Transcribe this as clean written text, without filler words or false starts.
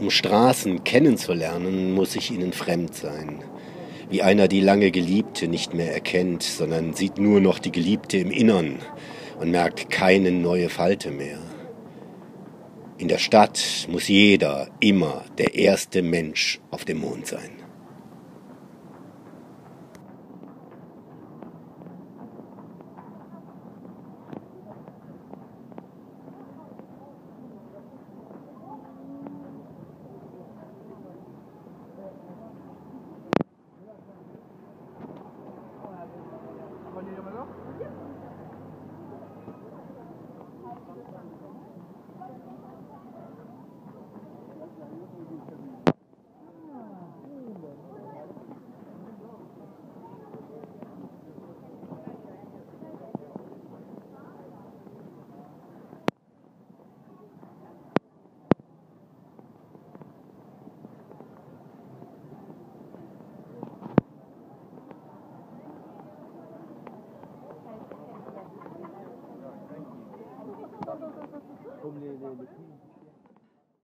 Um Straßen kennenzulernen, muss ich ihnen fremd sein. Wie einer die lange Geliebte nicht mehr erkennt, sondern sieht nur noch die Geliebte im Innern und merkt keine neue Falte mehr. In der Stadt muss jeder immer der erste Mensch auf dem Mond sein. Comme les filles.